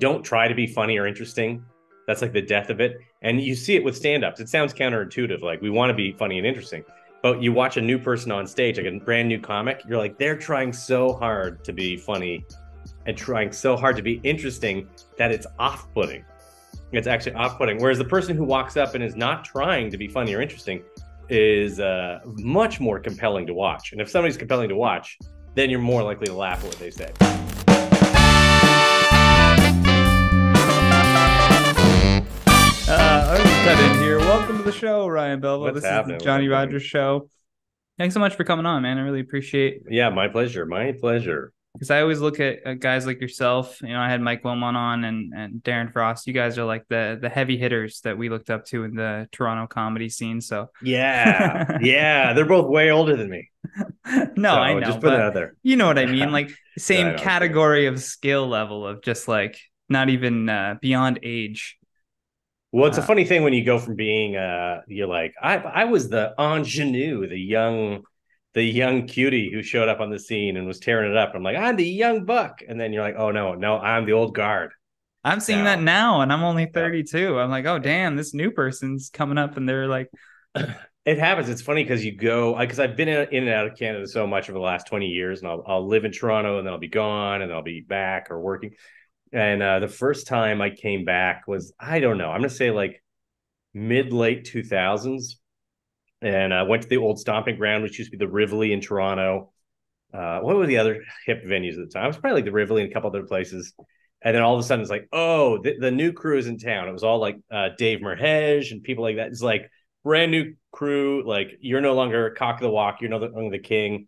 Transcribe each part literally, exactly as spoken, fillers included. don't try to be funny or interesting. That's like the death of it. And you see it with stand-ups. It sounds counterintuitive. Like, we want to be funny and interesting, but you watch a new person on stage, like a brand new comic, you're like, they're trying so hard to be funny and trying so hard to be interesting that it's off-putting. It's actually off-putting. Whereas the person who walks up and is not trying to be funny or interesting is uh, much more compelling to watch. And if somebody's compelling to watch, then you're more likely to laugh at what they said. Uh, I'll just cut in here. Welcome to the show, Ryan Belleville. What's this happening? Is the Johnny Rogers Show. Thanks so much for coming on, man. I really appreciate it. Yeah, my pleasure. My pleasure. Because I always look at uh, guys like yourself. You know, I had Mike Wilmot on and, and Darren Frost. You guys are like the the heavy hitters that we looked up to in the Toronto comedy scene. So yeah, yeah, they're both way older than me. No, so, I know. Just put it out there. You know what I mean? Like same yeah, category know. Of skill level of just like not even uh, beyond age. Well, it's uh, a funny thing when you go from being uh, you're like I I was the ingenue, the young. the young cutie who showed up on the scene and was tearing it up. I'm like, I'm the young buck. And then you're like, oh no, no, I'm the old guard. I'm seeing now. that now. And I'm only thirty-two. I'm like, oh damn, this new person's coming up. And they're like, it happens. It's funny. Cause you go, cause I've been in and out of Canada so much over the last twenty years and I'll, I'll live in Toronto and then I'll be gone and I'll be back or working. And uh, the first time I came back was, I don't know, I'm going to say like mid late two thousands. And I uh, went to the old stomping ground, which used to be the Rivoli in Toronto. Uh, what were the other hip venues at the time? It was probably like the Rivoli and a couple other places. And then all of a sudden it's like, oh, the, the new crew is in town. It was all like uh, Dave Merhege and people like that. It's like brand new crew. Like you're no longer cock of the walk. You're no longer the king.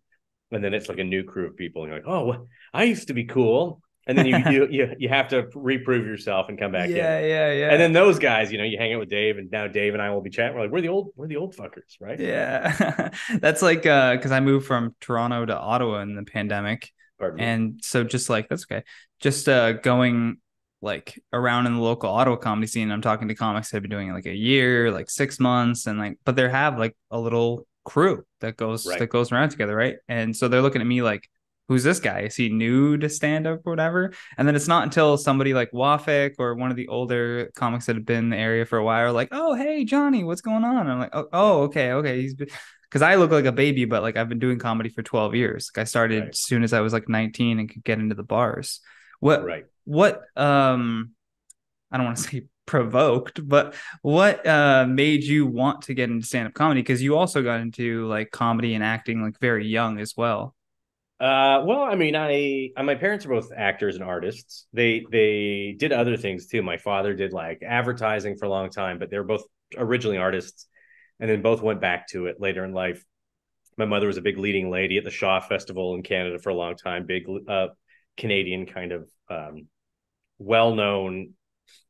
And then it's like a new crew of people. And you're like, oh, I used to be cool. And then you you, you you have to reprove yourself and come back yeah, in. Yeah, yeah, yeah. And then those guys, you know, you hang out with Dave, and now Dave and I will be chatting. We're like, we're the old, we're the old fuckers, right? Yeah, that's like uh, because I moved from Toronto to Ottawa in the pandemic, Pardon me. and so just like that's okay. Just uh, going like around in the local Ottawa comedy scene, I'm talking to comics that have been doing like a year, like six months, and like, but they have like a little crew that goes right. that goes around together, right? And so they're looking at me like, who's this guy? Is he new to stand up or whatever? And then it's not until somebody like Wafik or one of the older comics that have been in the area for a while are like, oh, hey, Johnny, what's going on? And I'm like, oh, oh okay, okay. He's because I look like a baby, but like I've been doing comedy for twelve years. Like I started right. as soon as I was like nineteen and could get into the bars. What, right. what, um, I don't want to say provoked, but what uh, made you want to get into stand up comedy? Because you also got into like comedy and acting like very young as well. Uh, well, I mean, I, my parents are both actors and artists. They, they did other things too. My father did like advertising for a long time, but they were both originally artists and then both went back to it later in life. My mother was a big leading lady at the Shaw Festival in Canada for a long time, big, uh, Canadian kind of, um, well-known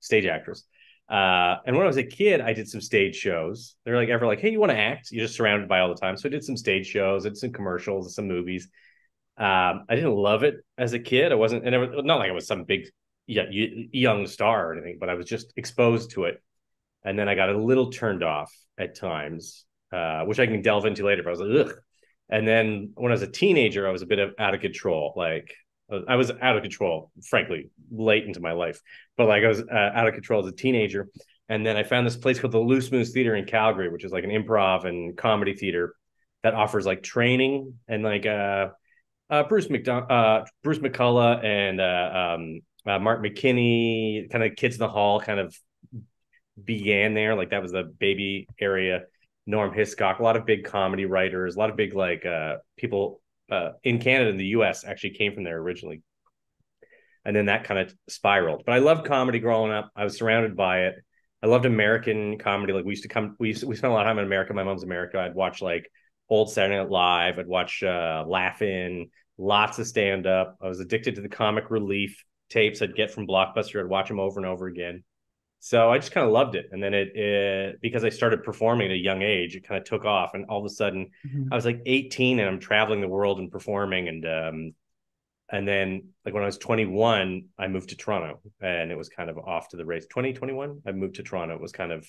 stage actress. Uh, and when I was a kid, I did some stage shows. They're like ever like, hey, you want to act? You're just surrounded by all the time. So I did some stage shows, I did some commercials, some movies. Um, I didn't love it as a kid. I wasn't, and it was not like I was some big yeah, young star or anything, but I was just exposed to it. And then I got a little turned off at times, uh, which I can delve into later, but I was like, ugh. And then when I was a teenager, I was a bit of out of control. Like I was out of control, frankly, late into my life, but like I was uh, out of control as a teenager. And then I found this place called the Loose Moose Theater in Calgary, which is like an improv and comedy theater that offers like training and like, uh, Uh, Bruce McDon- uh, Bruce McCullough and uh, um, uh, Mark McKinney, kind of Kids in the Hall kind of began there. Like that was the baby area. Norm Hiscock, a lot of big comedy writers, a lot of big like uh, people uh, in Canada and the U S actually came from there originally. And then that kind of spiraled. But I loved comedy growing up. I was surrounded by it. I loved American comedy. Like we used to come, we, used to, we spent a lot of time in America. My mom's America. I'd watch like old Saturday Night Live. I'd watch uh, Laugh-In. Lots of stand-up. I was addicted to the comic relief tapes I'd get from Blockbuster. I'd watch them over and over again. So I just kind of loved it. And then it, it, because I started performing at a young age, it kind of took off. And all of a sudden, mm-hmm. I was like eighteen and I'm traveling the world and performing. And um, and then like when I was twenty-one, I moved to Toronto and it was kind of off to the race. twenty, twenty-one, I moved to Toronto. It was kind of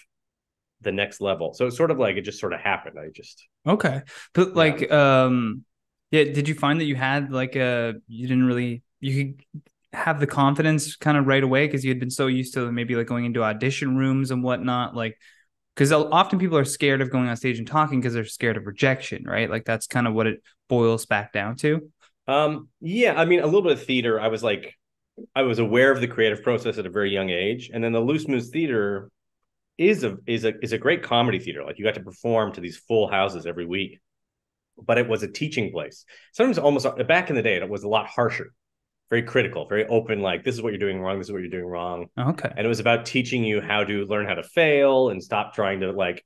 the next level. So it's sort of like, it just sort of happened. I just. Okay. But like, you know, um. Yeah, did you find that you had like a you didn't really you could have the confidence kind of right away? Because you had been so used to maybe like going into audition rooms and whatnot, like, because often people are scared of going on stage and talking because they're scared of rejection, right? Like that's kind of what it boils back down to. Um, yeah, I mean, a little bit of theater. I was like, I was aware of the creative process at a very young age. And then the Loose Moose Theater is a is a is a great comedy theater. Like you got to perform to these full houses every week, but it was a teaching place. Sometimes almost back in the day, it was a lot harsher, very critical, very open, like this is what you're doing wrong, this is what you're doing wrong. Okay. And it was about teaching you how to learn how to fail and stop trying to like,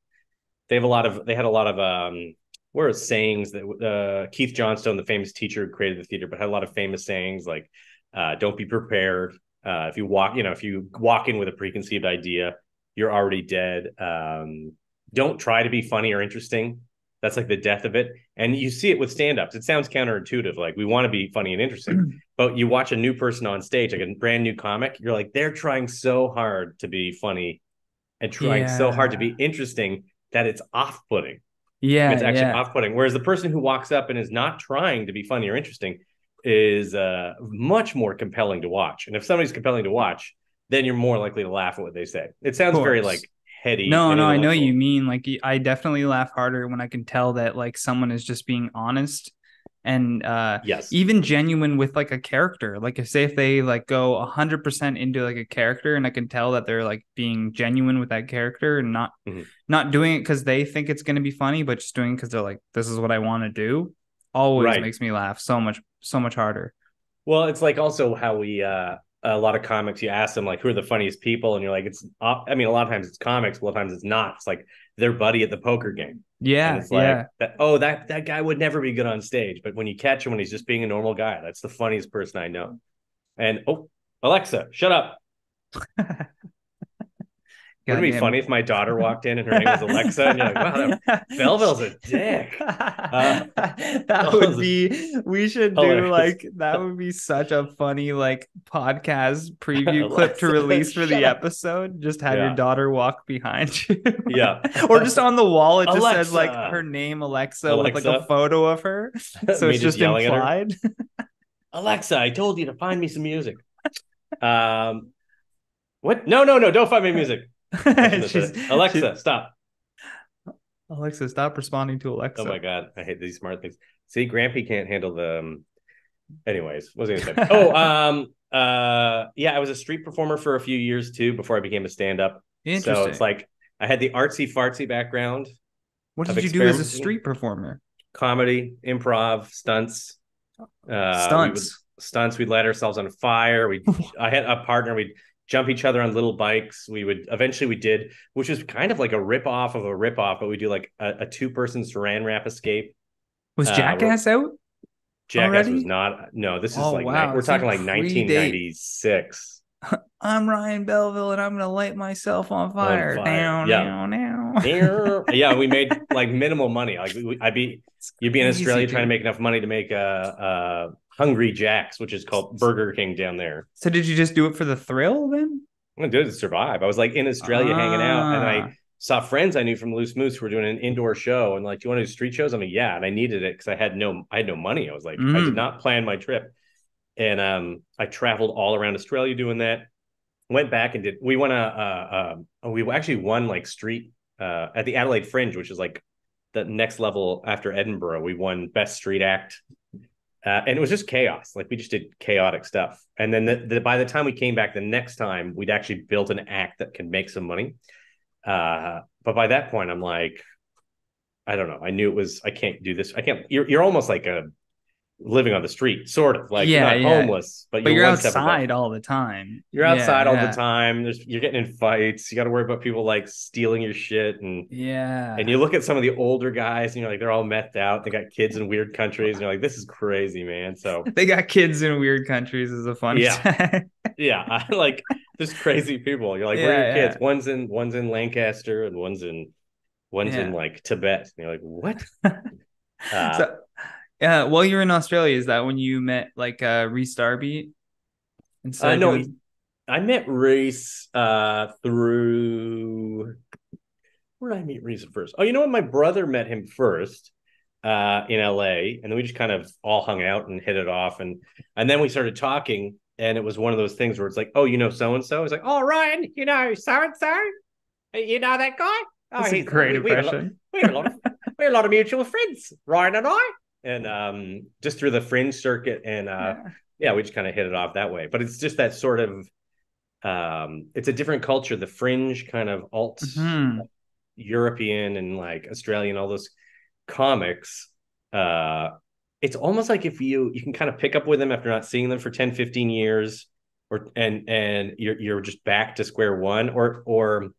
they have a lot of, they had a lot of, um, what are sayings that uh, Keith Johnstone, the famous teacher who created the theater, but had a lot of famous sayings like, uh, don't be prepared. Uh, if you walk, you know, if you walk in with a preconceived idea, you're already dead. Um, don't try to be funny or interesting. That's like the death of it. And you see it with stand-ups. It sounds counterintuitive. Like we want to be funny and interesting, but you watch a new person on stage, like a brand new comic, you're like, they're trying so hard to be funny and trying yeah. so hard to be interesting that it's off-putting. Yeah. It's actually yeah. off-putting. Whereas the person who walks up and is not trying to be funny or interesting is uh, much more compelling to watch. And if somebody's compelling to watch, then you're more likely to laugh at what they say. It sounds very like, heady. No, no, I know you mean like I definitely laugh harder when I can tell that like someone is just being honest and uh yes. even genuine with like a character. Like if say if they like go one hundred percent into like a character and I can tell that they're like being genuine with that character and not mm-hmm. not doing it because they think it's going to be funny, but just doing it because they're like, this is what I want to do. Always right. makes me laugh so much, so much harder. Well, it's like also how we uh a lot of comics, you ask them like, who are the funniest people? And you're like, it's, I mean, a lot of times it's comics, a lot of times it's not. It's like their buddy at the poker game. Yeah. And it's like, yeah. that, oh, that, that guy would never be good on stage. But when you catch him, when he's just being a normal guy, that's the funniest person I know. And, oh, Alexa, shut up. Wouldn't it be funny if my daughter walked in and her name was Alexa? And you're like, wow, that Belleville's a dick. Uh, that would be, we should hilarious. do like, that would be such a funny like podcast preview Alexa, clip to release for the up. episode. Just have yeah. your daughter walk behind you. yeah. Or just on the wall, it just Alexa. says like her name, Alexa, Alexa, with like a photo of her. So it's just, just implied. Alexa, I told you to find me some music. Um, What? No, no, no, don't find me music. she's, Alexa, she's, stop. Alexa, stop responding to Alexa. Oh my God, I hate these smart things. See, Grampy can't handle the. Um... Anyways, what was I gonna say? oh, um, uh, yeah, I was a street performer for a few years too before I became a stand-up. Interesting. So it's like I had the artsy fartsy background. What did you do as a street performer? Comedy, improv, stunts. Uh, stunts. We would, stunts. We'd light ourselves on fire. We. I had a partner. We'd. Jump each other on little bikes. We would eventually we did, which is kind of like a rip off of a rip off, but we do like a, a two person saran wrap escape. Was Jackass uh, out? Jackass already? was not. No, this is oh, like wow. we're it's talking like nineteen ninety-six. I'm Ryan Belleville, and I'm gonna light myself on fire. On fire. Down, yeah. down, down. yeah, we made like minimal money. Like we, I'd be you'd be in Easy, Australia dude. trying to make enough money to make a. Uh, uh, Hungry Jack's, which is called Burger King down there. So did you just do it for the thrill then? I did it to survive. I was like in Australia ah. hanging out, and I saw friends I knew from Loose Moose who were doing an indoor show, and like, do you want to do street shows? I'm like, yeah, and I needed it because I had no, I had no money. I was like, mm. I did not plan my trip, and um, I traveled all around Australia doing that. Went back and did. We won a, uh, uh, we actually won like street uh, at the Adelaide Fringe, which is like the next level after Edinburgh. We won best street act. Uh, and it was just chaos. Like we just did chaotic stuff. And then the, the, by the time we came back the next time, we'd actually built an act that could make some money. Uh, but by that point, I'm like, I don't know. I knew it was, I can't do this. I can't, you're, you're almost like a living on the street, sort of like yeah, you're not yeah. homeless, but, but you're, you're outside all the time. You're outside yeah, all yeah. the time. There's, you're getting in fights. You got to worry about people like stealing your shit. And yeah. And you look at some of the older guys and you're like, they're all methed out. They got kids in weird countries. And you're like, this is crazy, man. So they got kids in weird countries is a funny yeah. time. yeah. I like there's crazy people. You're like, yeah, where are your yeah. kids? One's in, one's in Lancaster and one's in, one's yeah. in like Tibet. And you're like, what? uh, so Yeah, uh, while you were in Australia, is that when you met like uh, Rhys Darby? I know. Uh, I met Rhys uh, through. Where did I meet Rhys first? Oh, you know what? My brother met him first uh, in L A, and then we just kind of all hung out and hit it off, and and then we started talking, And it was one of those things where it's like, oh, you know so-and-so? He's like, oh, Ryan, you know so-and-so? You know that guy? Oh, that's a great impression. We have a, lot, we have a lot of we have a lot of mutual friends, Ryan and I. And um, just through the fringe circuit. And uh, yeah. yeah, we just kind of hit it off that way. But it's just that sort of, um, it's a different culture. The fringe kind of alt mm-hmm. like, European and like Australian, all those comics. Uh, it's almost like if you, you can kind of pick up with them after not seeing them for ten, fifteen years or, and, and you're, you're just back to square one, or, or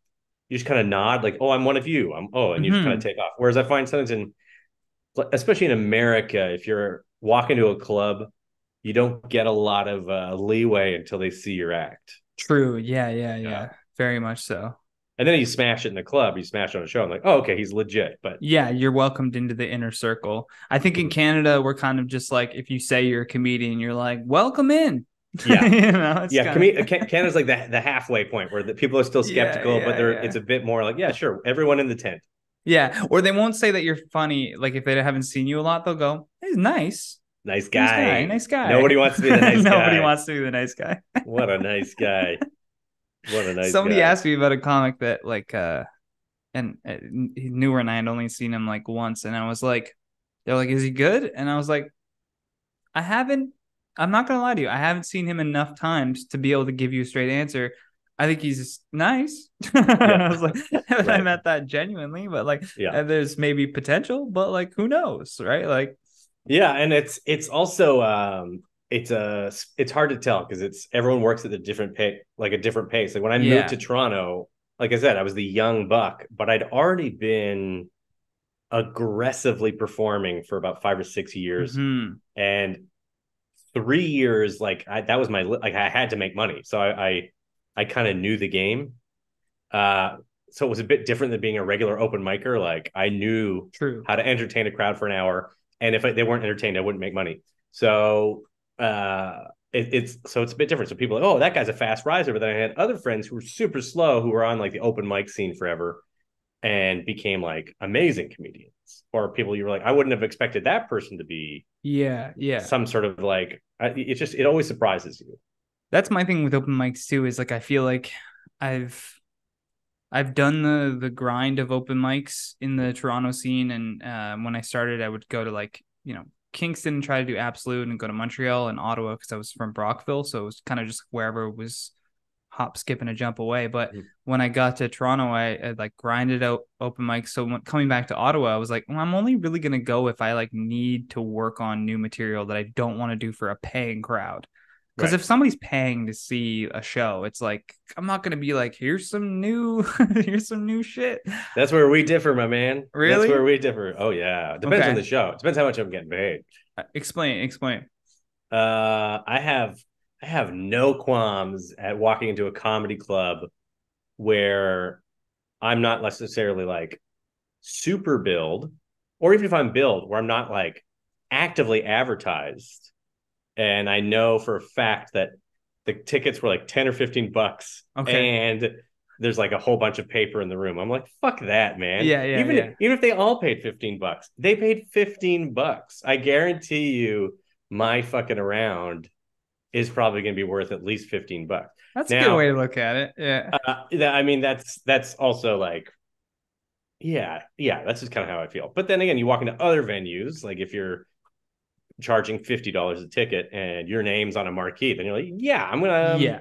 you just kind of nod like, oh, I'm one of you. I'm, oh, and you mm-hmm. just kind of take off. Whereas I find sometimes in, especially in America, if you're walking to a club, you don't get a lot of uh, leeway until they see your act. True. Yeah, yeah, yeah. Yeah. Very much so. And then you smash it in the club, you smash it on a show. I'm like, oh, okay, he's legit. But yeah, you're welcomed into the inner circle. I think in Canada, we're kind of just like, if you say you're a comedian, you're like, welcome in. Yeah. You know, it's yeah. Kinda... Canada's like the, the halfway point where the people are still skeptical, yeah, yeah, but they're yeah. it's a bit more like, yeah, sure. Everyone in the tent. Yeah. Or they won't say that you're funny. Like if they haven't seen you a lot, they'll go, he's nice. Nice guy. Nice guy. Nice guy. Nobody wants to be the nice guy. Nobody wants to be the nice guy. What a nice guy. What a nice Somebody guy. Asked me about a comic that like uh and uh, he knew her and I had only seen him like once, and I was like, they're like, is he good? And I was like, I haven't I'm not gonna lie to you, I haven't seen him enough times to be able to give you a straight answer. I think he's nice. Yeah. I was like, right. I meant that genuinely, but like yeah. there's maybe potential, but like who knows, right? Like yeah, and it's it's also um It's uh it's hard to tell because it's everyone works at a different pace, like a different pace. Like when I yeah. moved to Toronto, like I said, I was the young buck, but I'd already been aggressively performing for about five or six years, mm-hmm. and three years like I, that was my like I had to make money, so I I, I kind of knew the game. Uh, so it was a bit different than being a regular open micer. Like I knew True. How to entertain a crowd for an hour, and if I, they weren't entertained, I wouldn't make money. So. Uh, it, it's so it's a bit different. So people are like, oh, that guy's a fast riser. But then I had other friends who were super slow, who were on like the open mic scene forever and became like amazing comedians, or people you were like, I wouldn't have expected that person to be. Yeah. Yeah. Some sort of like, it's just, it always surprises you. That's my thing with open mics too, is like, I feel like I've, I've done the, the grind of open mics in the Toronto scene. And uh, when I started, I would go to like, you know, Kingston and try to do Absolute, and go to Montreal and Ottawa because I was from Brockville, so it was kind of just wherever it was, hop, skip, and a jump away. But mm-hmm. when I got to Toronto, I, I like grinded out open mic. So when, coming back to Ottawa, I was like, well, I'm only really gonna go if I like need to work on new material that I don't want to do for a paying crowd. Because right. if somebody's paying to see a show, it's like, I'm not going to be like, here's some new, here's some new shit. That's where we differ, my man. Really? That's where we differ. Oh, yeah. Depends okay. on the show. Depends how much I'm getting paid. Uh, explain, explain. Uh, I have, I have no qualms at walking into a comedy club where I'm not necessarily like super billed, or even if I'm billed, where I'm not like actively advertised. And I know for a fact that the tickets were like ten or fifteen bucks. Okay. And there's like a whole bunch of paper in the room. I'm like, fuck that, man. Yeah, yeah, even, yeah. If, even if they all paid fifteen bucks, they paid fifteen bucks. I guarantee you my fucking around is probably going to be worth at least fifteen bucks. That's now, a good way to look at it. Yeah. Uh, I mean, that's that's also like, yeah, yeah, that's just kind of how I feel. But then again, you walk into other venues, like if you're charging fifty dollars a ticket and your name's on a marquee, then you're like, yeah, I'm gonna um, yeah.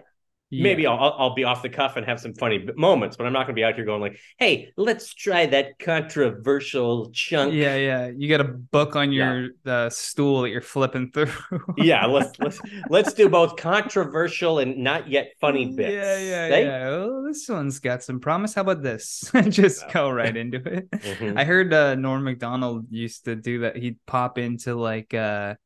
yeah maybe I'll I'll be off the cuff and have some funny moments, but I'm not gonna be out here going like, hey, let's try that controversial chunk. Yeah, yeah, you got a book on your yeah. uh, stool that you're flipping through. Yeah, let's let's let's do both controversial and not yet funny bits. Yeah, yeah, right? Yeah. Oh, this one's got some promise. How about this? Just yeah. go right into it. Mm-hmm. I heard uh, Norm Macdonald used to do that. He'd pop into like uh,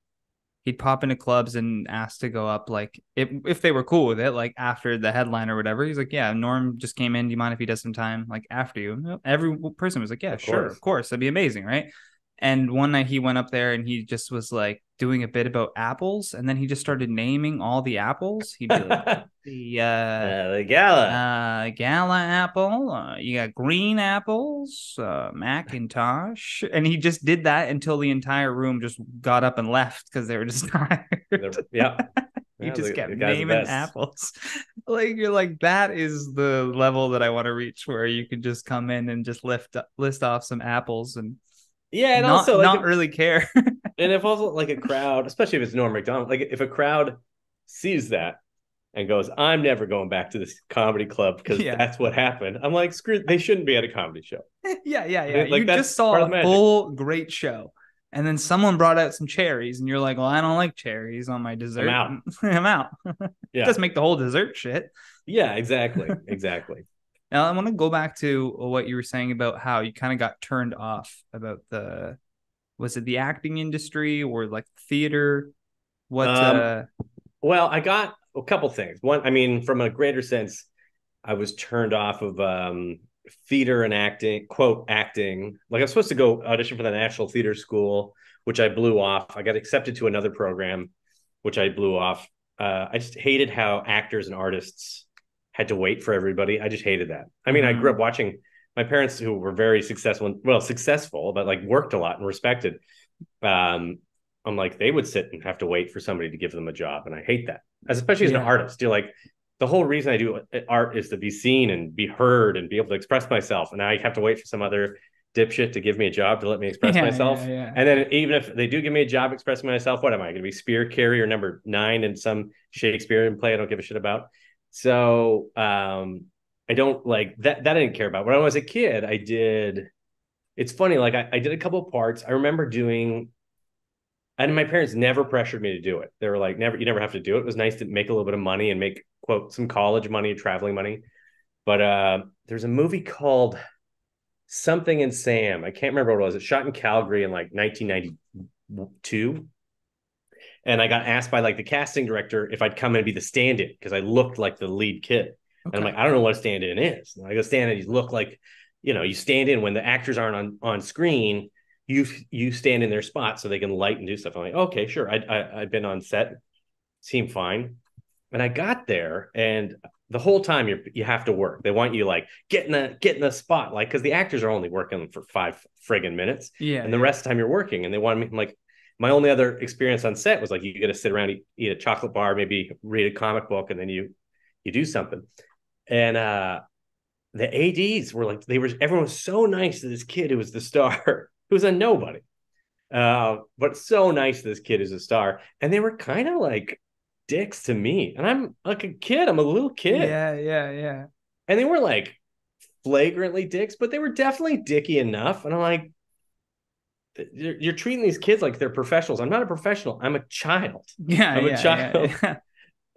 he'd pop into clubs and ask to go up, like if, if they were cool with it, like after the headline or whatever. He's like, yeah, Norm just came in. Do you mind if he does some time like after you? Every person was like, yeah, of sure, course. Of course. That'd be amazing. Right. And one night he went up there and he just was like doing a bit about apples. And then he just started naming all the apples. He'd be like, the, uh, uh, the gala, uh, gala apple. Uh, you got green apples, uh, Macintosh. And he just did that until the entire room just got up and left because they were just tired. Yeah. You yeah, just the, kept the naming apples. Like, you're like, that is the level that I want to reach, where you can just come in and just lift list off some apples and yeah, and not, also like, not really care. And if also like a crowd, especially if it's Norm Macdonald, like if a crowd sees that and goes, I'm never going back to this comedy club because yeah. that's what happened. I'm like, screw, they shouldn't be at a comedy show. yeah, yeah, yeah. Like, you just saw a full great show. And then someone brought out some cherries, and you're like, well, I don't like cherries on my dessert. I'm out. I'm out. Yeah. It does make the whole dessert shit. Yeah, exactly. Exactly. Now, I want to go back to what you were saying about how you kind of got turned off about the, was it the acting industry or like theater? What? Um, uh... Well, I got a couple things. One, I mean, from a greater sense, I was turned off of um theater and acting, quote, acting. Like, I was supposed to go audition for the National Theater School, which I blew off. I got accepted to another program, which I blew off. Uh, I just hated how actors and artists had to wait for everybody. I just hated that. I mean, mm-hmm. I grew up watching my parents, who were very successful, well, successful, but like worked a lot and respected. Um, I'm like, they would sit and have to wait for somebody to give them a job. And I hate that, as especially as yeah. an artist. You're like, the whole reason I do art is to be seen and be heard and be able to express myself. And I have to wait for some other dipshit to give me a job to let me express yeah, myself. Yeah, yeah. And then even if they do give me a job expressing myself, what am I going to be? Spear carrier number nine in some Shakespearean play I don't give a shit about. So um, I don't like that. That I didn't care about. When I was a kid, I did. It's funny. Like I, I did a couple of parts. I remember doing. And my parents never pressured me to do it. They were like, never, you never have to do it. It was nice to make a little bit of money and make, quote, some college money, traveling money. But uh, there's a movie called Something in Sam. I can't remember what it was. It shot in Calgary in like nineteen ninety-two. And I got asked by like the casting director if I'd come and be the stand-in because I looked like the lead kid. Okay. And I'm like, I don't know what a stand-in is. And I go, stand-in, you look like, you know, you stand in when the actors aren't on, on screen. You you stand in their spot so they can light and do stuff. I'm like, okay, sure. I, I, I've been on set. Seemed fine. And I got there, and the whole time you you have to work. They want you like, get in the, get in the spot. Like, because the actors are only working for five friggin' minutes. Yeah. And the rest of the time you're working. And they want me, I'm like, my only other experience on set was like, you get to sit around, eat, eat a chocolate bar, maybe read a comic book, and then you you do something. And uh, the A Ds were like, they were everyone was so nice to this kid who was the star. Who's a nobody, uh, but so nice. This kid is a star, and they were kind of like dicks to me. And I'm like a kid. I'm a little kid. Yeah, yeah, yeah. And they were like flagrantly dicks, but they were definitely dicky enough. And I'm like, you're, you're treating these kids like they're professionals. I'm not a professional. I'm a child. Yeah, I'm yeah, a child. Yeah, yeah.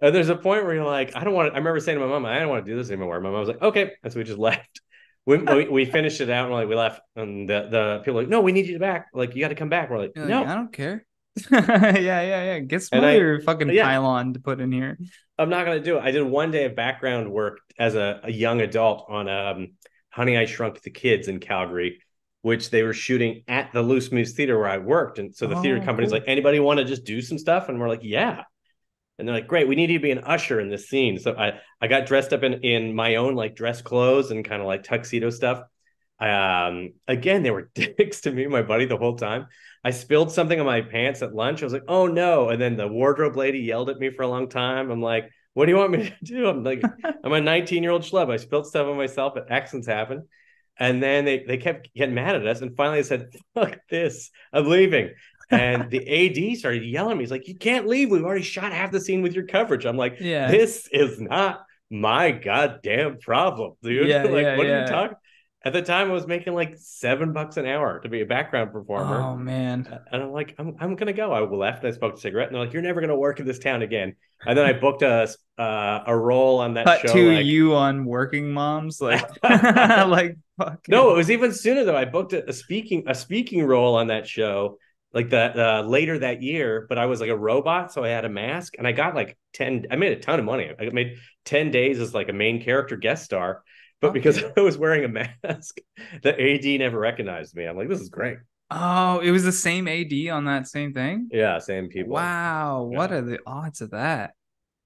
And there's a point where you're like, I don't want to. I remember saying to my mom, I don't want to do this anymore. My mom was like, okay, and so we just left. We, we we finished it out and like we left, and the, the people were like, no, we need you back. Like, you got to come back. We're like, You're no, like, I don't care. yeah, yeah, yeah. Get some other fucking yeah, pylon to put in here. I'm not gonna do it. I did one day of background work as a, a young adult on um Honey, I Shrunk the Kids in Calgary, which they were shooting at the Loose Moose Theater where I worked, and so the oh, theater company's cool. like, anybody want to just do some stuff? And we're like, yeah. And they're like, great, we need you to be an usher in this scene. So I, I got dressed up in, in my own like dress clothes and kind of like tuxedo stuff. Um, again, they were dicks to me and my buddy the whole time. I spilled something on my pants at lunch. I was like, oh no. And then the wardrobe lady yelled at me for a long time. I'm like, what do you want me to do? I'm like, I'm a nineteen-year-old schlub. I spilled stuff on myself, but accidents happen. And then they, they kept getting mad at us. And finally I said, fuck this, I'm leaving. And the A D started yelling at me. He's like, you can't leave. We've already shot half the scene with your coverage. I'm like, yeah. This is not my goddamn problem, dude. Yeah, like, yeah, what yeah. are you talking? At the time, I was making like seven bucks an hour to be a background performer. Oh, man. And I'm like, I'm, I'm going to go. I left and I smoked a cigarette. And they're like, you're never going to work in this town again. And then I booked a uh, a role on that Cut show. to like... you on Working Moms? Like, like fucking... No, it was even sooner, though. I booked a, a speaking a speaking role on that show. Like that uh, later that year, but I was like a robot, so I had a mask, and I got like ten. I made a ton of money. I made ten days as like a main character guest star, but okay. because I was wearing a mask, the A D never recognized me. I'm like, this is great. Oh, it was the same A D on that same thing. Yeah, same people. Wow, yeah. What are the odds of that?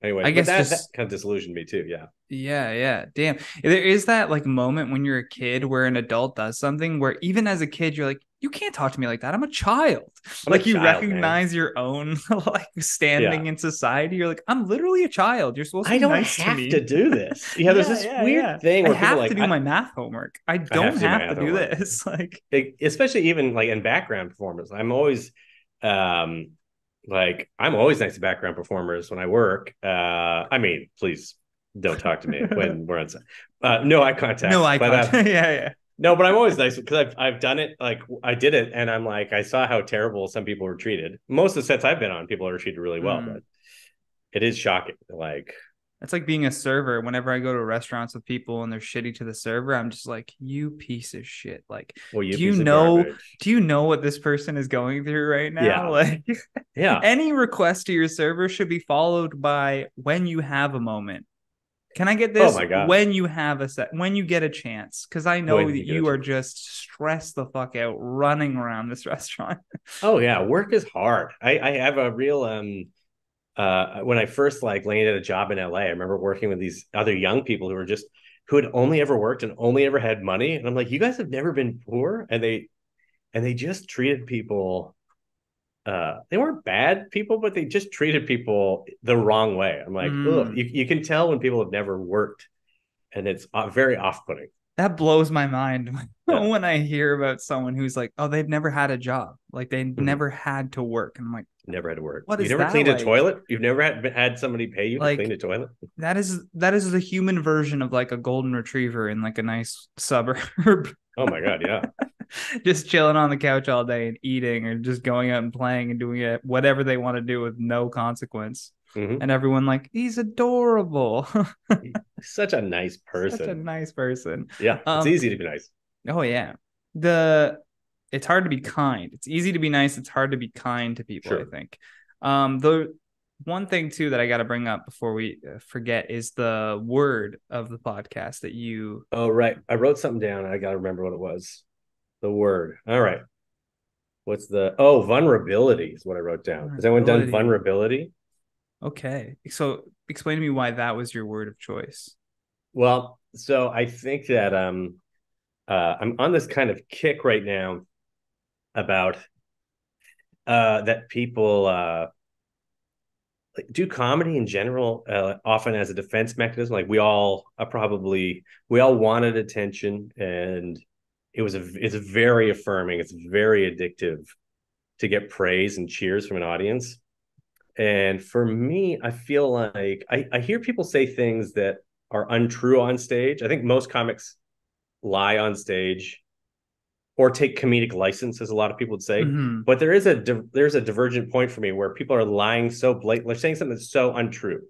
Anyway, I guess that, just, that kind of disillusioned me too. Yeah. Yeah, yeah. Damn, there is that like moment when you're a kid where an adult does something where even as a kid you're like, you can't talk to me like that. I'm a child. I'm like a you child, recognize man. your own like standing yeah. in society. You're like, I'm literally a child. You're supposed to I be nice to me. I don't have to do this. Yeah, there's yeah, this yeah, weird yeah. thing where I have to like, do I, my math homework. I don't I have to have do, to do this. Like, it, especially even like in background performers, I'm always, um, like I'm always nice to background performers when I work. Uh, I mean, please don't talk to me when we're on set. Uh, no eye contact. No eye contact. But, uh, yeah, yeah. No, but I'm always nice because I've I've done it. Like I did it, and I'm like I saw how terrible some people were treated. Most of the sets I've been on, people are treated really well, mm. but it is shocking. Like it's like being a server. Whenever I go to restaurants with people and they're shitty to the server, I'm just like, you piece of shit. Like, well, you do you know? Do you know what this person is going through right now? Yeah. Like, yeah. Any request to your server should be followed by when you have a moment. Can I get this oh when you have a set, when you get a chance? Because I know that you, you are just stressed the fuck out running around this restaurant. Oh, yeah. Work is hard. I, I have a real um uh when I first like landed a job in L A, I remember working with these other young people who were just who had only ever worked and only ever had money. And I'm like, you guys have never been poor. And they and they just treated people. Uh, they weren't bad people, but they just treated people the wrong way. I'm like, mm. you, you can tell when people have never worked, and it's very off-putting. That blows my mind yeah. when I hear about someone who's like, oh, they've never had a job. Like they mm-hmm. never had to work. And I'm like, never had to work. What you is never that cleaned like? a toilet? You've never had, had somebody pay you like, to clean a toilet? That is, that is the human version of like a golden retriever in like a nice suburb. Oh my God. Yeah. Just chilling on the couch all day and eating or just going out and playing and doing it, whatever they want to do with no consequence. Mm-hmm. And everyone like, he's adorable. Such a nice person. Such a nice person. Yeah. It's um, easy to be nice. Oh, yeah. The It's hard to be kind. It's easy to be nice. It's hard to be kind to people, sure. I think. Um, the one thing, too, that I got to bring up before we forget is the word of the podcast that you. Oh, right. I wrote something down. I got to remember what it was. The word. All right. What's the oh vulnerability is what I wrote down. Has anyone done vulnerability? Okay. So explain to me why that was your word of choice. Well, so I think that um uh I'm on this kind of kick right now about uh that people uh do comedy in general uh, often as a defense mechanism. Like we all are probably we all wanted attention and It was a, it's very affirming. It's very addictive to get praise and cheers from an audience. And for me, I feel like I, I hear people say things that are untrue on stage. I think most comics lie on stage or take comedic license, as a lot of people would say. Mm-hmm. But there is a there's a divergent point for me where people are lying so blatantly, saying something that's so untrue.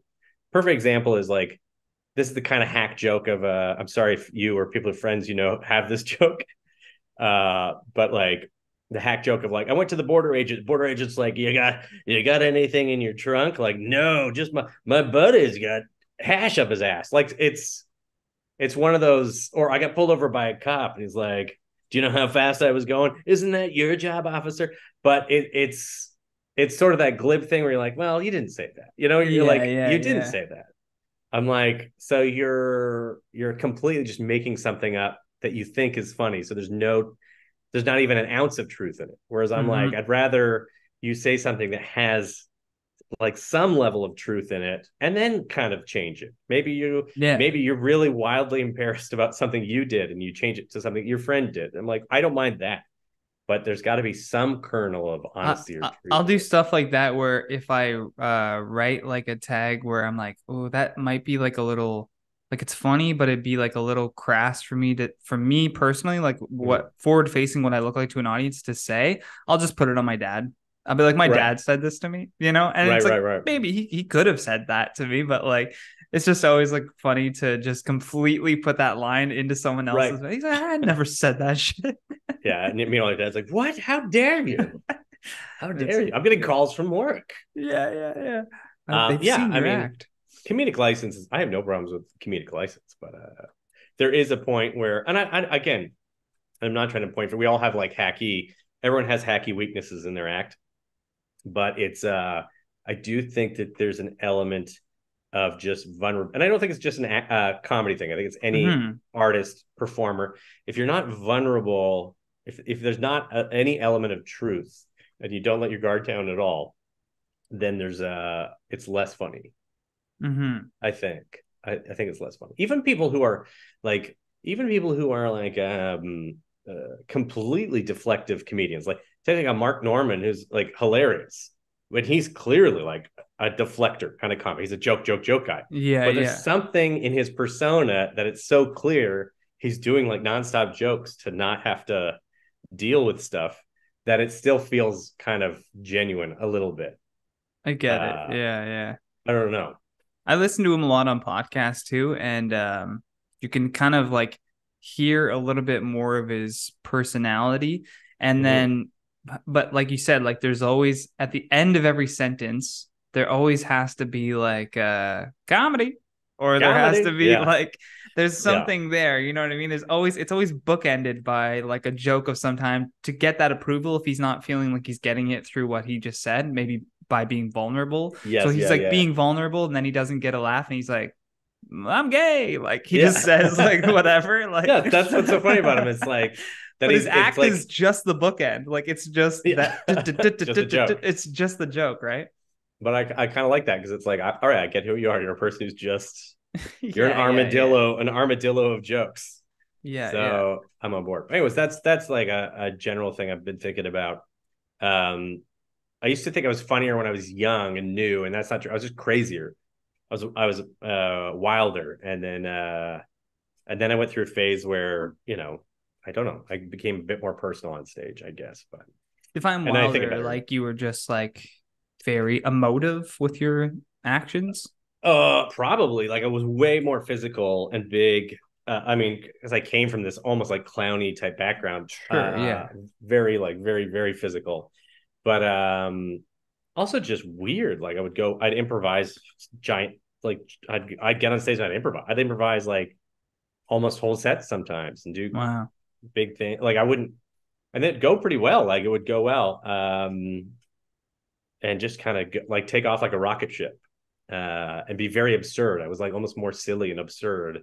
Perfect example is like, this is the kind of hack joke of, uh, I'm sorry if you or people or friends, you know, have this joke. Uh, but like the hack joke of like, I went to the border agent. Border agent's like, you got you got anything in your trunk? Like, no, just my my buddy's got hash up his ass. Like it's it's one of those, or I got pulled over by a cop and he's like, do you know how fast I was going? Isn't that your job, officer? But it it's it's sort of that glib thing where you're like, well, you didn't say that. You know, you're yeah, like, yeah, you didn't yeah. say that. I'm like, so you're you're completely just making something up that you think is funny. So there's no, there's not even an ounce of truth in it. Whereas I'm mm-hmm. like, I'd rather you say something that has like some level of truth in it and then kind of change it. Maybe you, yeah. maybe you're really wildly embarrassed about something you did and you change it to something your friend did. I'm like, I don't mind that. But there's got to be some kernel of honesty or truth. I'll do stuff like that where if I uh, write like a tag where I'm like, oh, that might be like a little like it's funny, but it'd be like a little crass for me to for me personally, like what mm-hmm. forward facing what I look like to an audience to say. I'll just put it on my dad. I'll be like, my right. dad said this to me, you know, and right, it's like right, right. maybe he, he could have said that to me. But like it's just always like funny to just completely put that line into someone else's right. face. I never said that shit. Yeah, and me and my dad's like, what? How dare you? How dare you? I'm getting calls from work. Yeah, yeah, yeah. Um, yeah, I mean, act. comedic licenses. I have no problems with comedic license, but uh, there is a point where, and I, I again, I'm not trying to point for. We all have like hacky. Everyone has hacky weaknesses in their act, but it's. Uh, I do think that there's an element of just vulnerable, and I don't think it's just an uh, comedy thing. I think it's any mm-hmm. artist, performer. If you're not vulnerable if if there's not a, any element of truth and you don't let your guard down at all, then there's a, it's less funny. Mm-hmm. I think, I, I think it's less funny. Even people who are like, even people who are like um, uh, completely deflective comedians, like taking a Mark Norman, who's like hilarious, but he's clearly like a deflector kind of comic. He's a joke, joke, joke guy. Yeah, but there's yeah. something in his persona that it's so clear he's doing like nonstop jokes to not have to deal with stuff, that it still feels kind of genuine a little bit. I get uh, it. Yeah, yeah. I don't know. I listen to him a lot on podcasts too, and um, you can kind of like hear a little bit more of his personality. And mm-hmm. then, but like you said, like there's always at the end of every sentence, there always has to be like uh, comedy, or comedy. There has to be yeah. like there's something yeah. there. You know what I mean? There's always, it's always bookended by like a joke of some time to get that approval if he's not feeling like he's getting it through what he just said, maybe by being vulnerable. Yes, so he's yeah, like yeah. being vulnerable, and then he doesn't get a laugh, and he's like, I'm gay. Like he yeah. just says like whatever. Like yeah, that's what's so funny about him. It's like that, but his act like... is just the bookend. Like it's just that it's just the joke, right? But I I kind of like that, because it's like, all right, I get who you are. You're a person who's just you're yeah, an armadillo, yeah, yeah. an armadillo of jokes. Yeah. So yeah. I'm on board. But anyways, that's that's like a, a general thing I've been thinking about. Um I used to think I was funnier when I was young and new, and that's not true. I was just crazier. I was I was uh, wilder, and then uh, and then I went through a phase where, you know, I don't know. I became a bit more personal on stage, I guess. But if I'm wilder, like you were just like very emotive with your actions. Uh, probably like I was way more physical and big. Uh, I mean, because I came from this almost like clowny type background. Sure, uh, yeah. Very like very very physical. But um, also just weird. Like I would go, I'd improvise giant, like I'd, I'd get on stage and I'd improvise. I'd improvise like almost whole sets sometimes and do wow. big things. Like I wouldn't, and it'd go pretty well. Like it would go well. Um, and just kind of like take off like a rocket ship uh, and be very absurd. I was like almost more silly and absurd.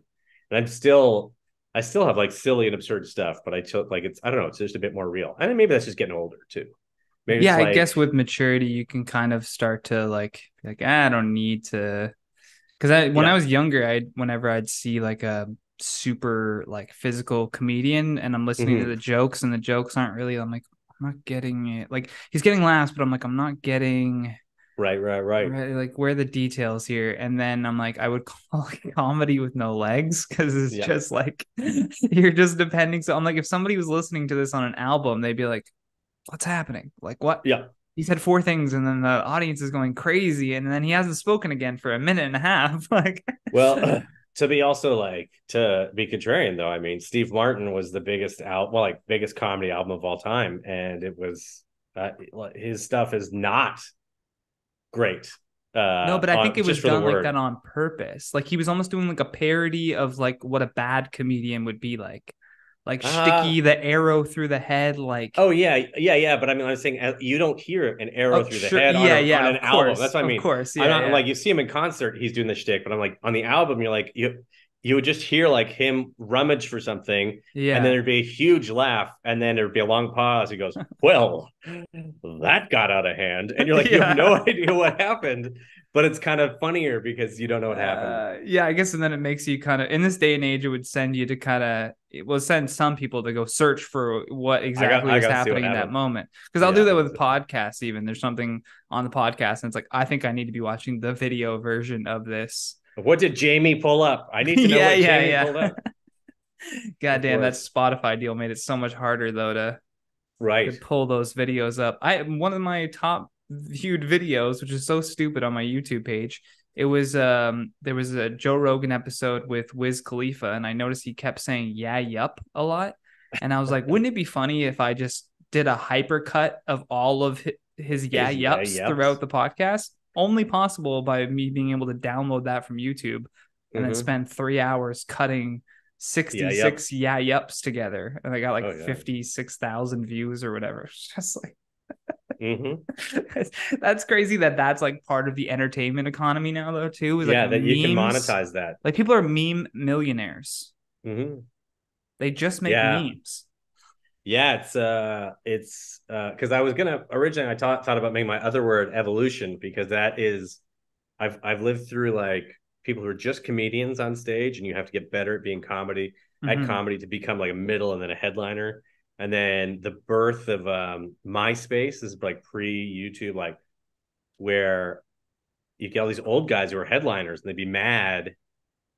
And I'm still, I still have like silly and absurd stuff, but I took like, it's, I don't know, it's just a bit more real. I mean, maybe that's just getting older too. Maybe yeah, like, I guess with maturity, you can kind of start to like, like ah, I don't need to, because I when yeah. I was younger, I whenever I'd see like a super like physical comedian, and I'm listening mm-hmm. to the jokes, and the jokes aren't really, I'm like, I'm not getting it. Like he's getting laughs, but I'm like, I'm not getting right, right, right, right. Like where are the details here? And then I'm like, I would call it comedy with no legs, because it's yeah. just like you're just depending. So I'm like, if somebody was listening to this on an album, they'd be like, what's happening? Like what? Yeah. He said four things, and then the audience is going crazy, and then he hasn't spoken again for a minute and a half. Like, well, uh, to be also like to be contrarian though. I mean, Steve Martin was the biggest out, well, like biggest comedy album of all time, and it was uh, his stuff is not great. Uh, no, but I on, think it was done like that on purpose. Like he was almost doing like a parody of like what a bad comedian would be like. Like uh, sticky, the arrow through the head, like oh yeah, yeah, yeah. But I mean, I was saying you don't hear an arrow oh, through the sure. head on, yeah, a, yeah, on an course, album. That's what I mean. Of course, yeah, I'm not, yeah. Like you see him in concert, he's doing the shtick, but I'm like on the album, you're like you, you would just hear like him rummage for something, yeah, and then there'd be a huge laugh, and then there'd be a long pause. He goes, "Well, that got out of hand," and you're like, yeah. you have no idea what happened. But it's kind of funnier because you don't know what happened. Uh, yeah, I guess. And then it makes you kind of, in this day and age, it would send you to kind of, it will send some people to go search for what exactly is happening in that moment. Because I'll yeah, do that with podcasts even. There's something on the podcast and it's like, I think I need to be watching the video version of this. What did Jamie pull up? I need to know yeah, what yeah, Jamie yeah. pulled up. God damn, that Spotify deal made it so much harder though to, right. to pull those videos up. I One of my top viewed videos, which is so stupid, on my YouTube page, it was um there was a Joe Rogan episode with Wiz Khalifa, and I noticed he kept saying yeah yup a lot, and I was like, wouldn't it be funny if I just did a hypercut of all of his, his yeah yups yeah, throughout the podcast, only possible by me being able to download that from YouTube, and mm-hmm. then spend three hours cutting sixty-six yeah, yep. yeah yups together, and I got like oh, yeah. fifty-six thousand views or whatever. It's just like mm-hmm. that's crazy that that's like part of the entertainment economy now though too, is yeah like that memes. You can monetize that, like people are meme millionaires. Mm-hmm. They just make yeah. memes Yeah, it's uh, it's because uh, I was gonna originally I thought thought about making my other word evolution, because that is, I've I've lived through like people who are just comedians on stage, and you have to get better at being comedy mm-hmm. at comedy to become like a middle and then a headliner, and then the birth of um, MySpace is like pre YouTube, like where you get all these old guys who are headliners and they'd be mad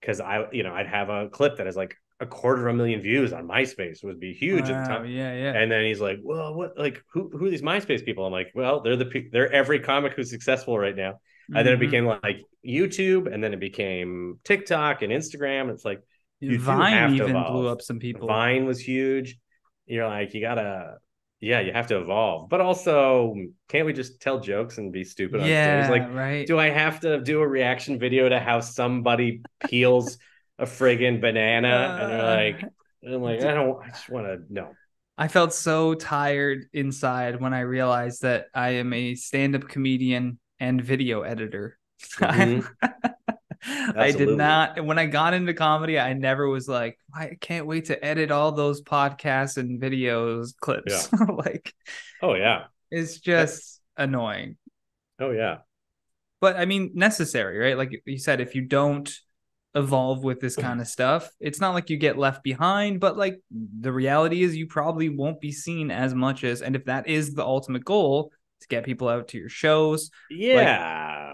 because I you know I'd have a clip that is like a quarter of a million views on MySpace, would be huge wow, at the time. Yeah, yeah. And then he's like, "Well, what? Like, who? Who are these MySpace people?" I'm like, "Well, they're the they're every comic who's successful right now." Mm-hmm. And then it became like YouTube, and then it became TikTok and Instagram. It's like you Vine even evolve. Blew up some people. Vine was huge. You're like, you gotta, yeah, you have to evolve. But also, can't we just tell jokes and be stupid? Yeah, on stage? Like, right. Do I have to do a reaction video to how somebody peels? A friggin' banana, uh, and they're like, and I'm like, I don't, I just want to know. I felt so tired inside when I realized that I am a stand-up comedian and video editor. Mm-hmm. I did not, when I got into comedy, I never was like, I can't wait to edit all those podcasts and videos clips. Yeah. Like, oh yeah, it's just That's... annoying. Oh yeah, but I mean, necessary, right? Like you said, if you don't evolve with this kind of stuff, it's not like you get left behind, but like the reality is you probably won't be seen as much as, and if that is the ultimate goal, to get people out to your shows. Yeah,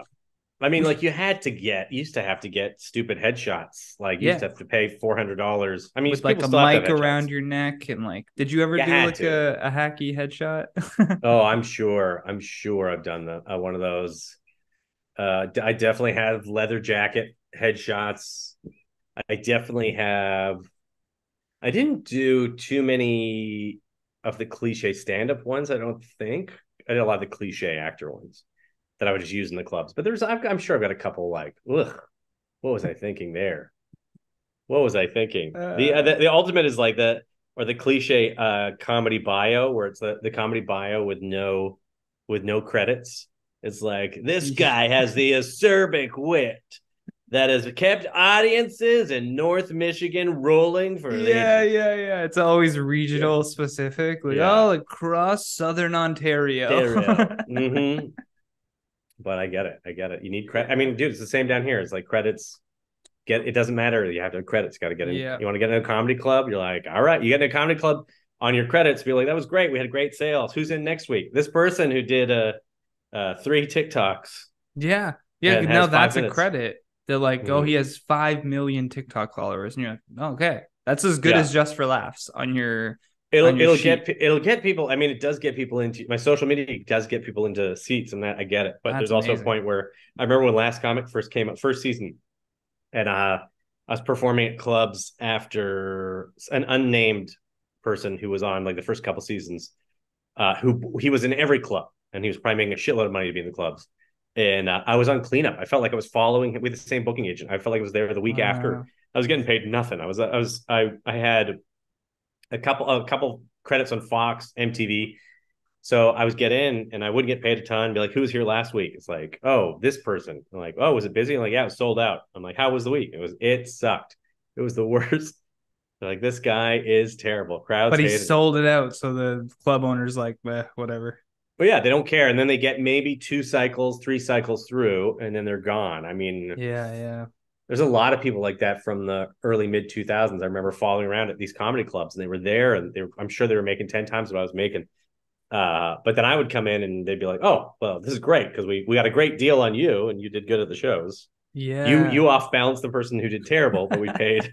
like, I mean, like you had to get used to have to get stupid headshots, like you yeah. used to have to pay four hundred dollars, I mean, with like a mic around your neck, and like did you ever you do like a, a hacky headshot? Oh, I'm sure I'm sure I've done the, uh, one of those. uh I definitely have leather jacket headshots. I definitely have. I didn't do too many of the cliche stand-up ones, I don't think. I did a lot of the cliche actor ones that I would just use in the clubs. But there's, I've, I'm sure I've got a couple like, ugh, what was I thinking there? What was I thinking? Uh, the, uh, the the ultimate is like the, or the cliche uh, comedy bio, where it's the, the comedy bio with no with no credits. It's like, this guy has the acerbic wit that has kept audiences in North Michigan rolling for yeah, the... yeah, yeah. It's always regional yeah. specific, like yeah. all across Southern Ontario. Mm-hmm. But I get it. I get it. You need credit. I mean, dude, it's the same down here. It's like credits. Get it doesn't matter. You have to have credits. Got to get in. Yeah. You want to get into a comedy club? You're like, all right, you get into a comedy club on your credits. Be like, that was great. We had great sales. Who's in next week? This person who did a uh, uh, three TikToks. Yeah, yeah. Now that's minutes. a credit. They're like, mm-hmm. oh, he has five million TikTok followers. And you're like, oh, okay. That's as good yeah. as Just for Laughs on your It'll on your it'll sheet. get it'll get people. I mean, it does get people into my social media does get people into seats, and that I get it. But That's there's amazing. also a point where I remember when Last Comic first came up, first season, and uh, I was performing at clubs after an unnamed person who was on like the first couple seasons, uh, who he was in every club and he was probably making a shitload of money to be in the clubs. And uh, I was on cleanup. I felt like I was following him with the same booking agent. I felt like I was there the week uh, after. I was getting paid nothing. I was, I was, I, I had a couple, a couple credits on Fox, M T V. So I would get in and I wouldn't get paid a ton. Be like, who was here last week? It's like, oh, this person. I'm like, oh, was it busy? I'm like, yeah, it was sold out. I'm like, how was the week? It was, it sucked. It was the worst. They're like, this guy is terrible. Crowds, but he hated. sold it out. So the club owner's like, meh, whatever. But yeah, they don't care. And then they get maybe two cycles, three cycles through, and then they're gone. I mean, yeah, yeah. There's a lot of people like that from the early mid two thousands. I remember following around at these comedy clubs and they were there and they were, I'm sure they were making ten times what I was making. Uh, but then I would come in and they'd be like, oh, well, this is great because we, we got a great deal on you and you did good at the shows. Yeah. You you off balanced the person who did terrible, but we paid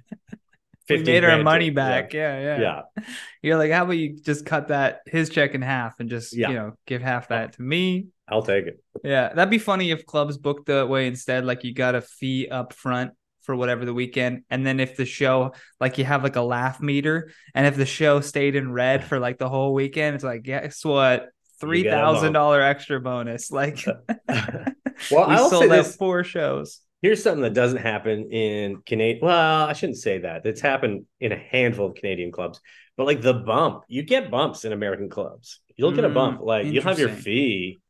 We made our money to, back. Yeah. yeah, yeah. Yeah. You're like, how about you just cut that his check in half and just, yeah. you know, give half that I'll, to me? I'll take it. Yeah. That'd be funny if clubs booked that way instead. Like you got a fee up front for whatever the weekend. And then if the show, like you have like a laugh meter. And if the show stayed in red for like the whole weekend, it's like, guess what? three thousand dollars extra bonus. Like, well, we I'll sold out this- four shows. Here's something that doesn't happen in Canadian. Well, I shouldn't say that. It's happened in a handful of Canadian clubs, but like the bump, you get bumps in American clubs. You'll mm, get a bump. Like you'll have your fee,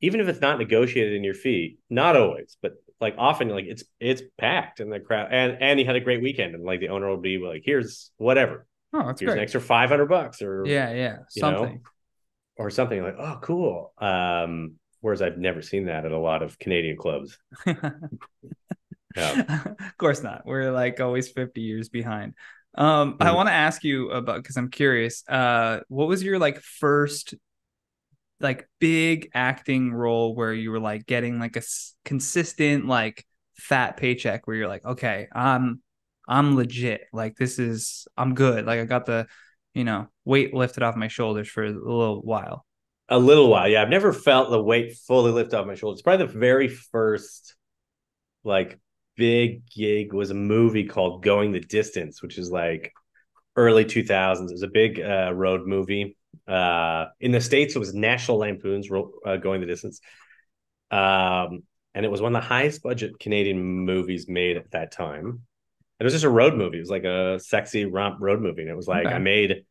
even if it's not negotiated in your fee. Not always, but like often, like it's it's packed in the crowd. And and he had a great weekend, and like the owner will be like, "Here's whatever." Oh, that's here's great. An extra five hundred bucks or yeah, yeah, something, you know, or something like, oh, cool. Um, whereas I've never seen that at a lot of Canadian clubs. Yeah. Of course not. We're like always fifty years behind. Um, mm-hmm. I want to ask you about, because I'm curious, uh, what was your like first like big acting role where you were like getting like a s- consistent, like fat paycheck where you're like, okay, I'm, I'm legit. Like this is, I'm good. Like I got the, you know, weight lifted off my shoulders for a little while. A little while. Yeah. I've never felt the weight fully lift off my shoulders. Probably the very first like big gig was a movie called Going the Distance, which is like early two thousands. It was a big uh, road movie. Uh, in the States, it was National Lampoon's uh, Going the Distance. Um, and it was one of the highest budget Canadian movies made at that time. It was just a road movie. It was like a sexy romp road movie. And it was like, okay. I made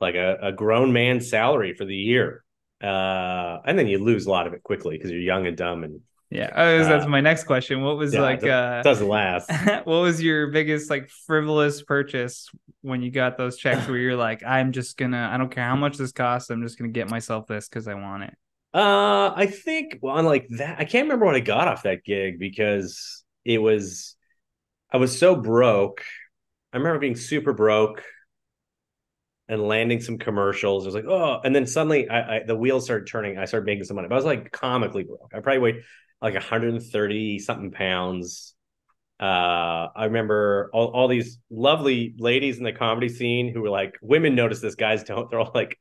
like a, a grown man's salary for the year. Uh, and then you lose a lot of it quickly because you're young and dumb and yeah. Oh, that's uh, my next question. What was yeah, like, it uh, doesn't last. What was your biggest like frivolous purchase when you got those checks where you're like, I'm just gonna, I don't care how much this costs. I'm just gonna get myself this because I want it. Uh, I think well, on like that, I can't remember what I got off that gig because it was, I was so broke. I remember being super broke and landing some commercials. I was like, oh, and then suddenly I, I the wheels started turning. I started making some money, but I was like comically broke. I probably weighed like one hundred thirty something pounds. Uh, I remember all, all these lovely ladies in the comedy scene who were like, women notice this, guys don't. They're all like,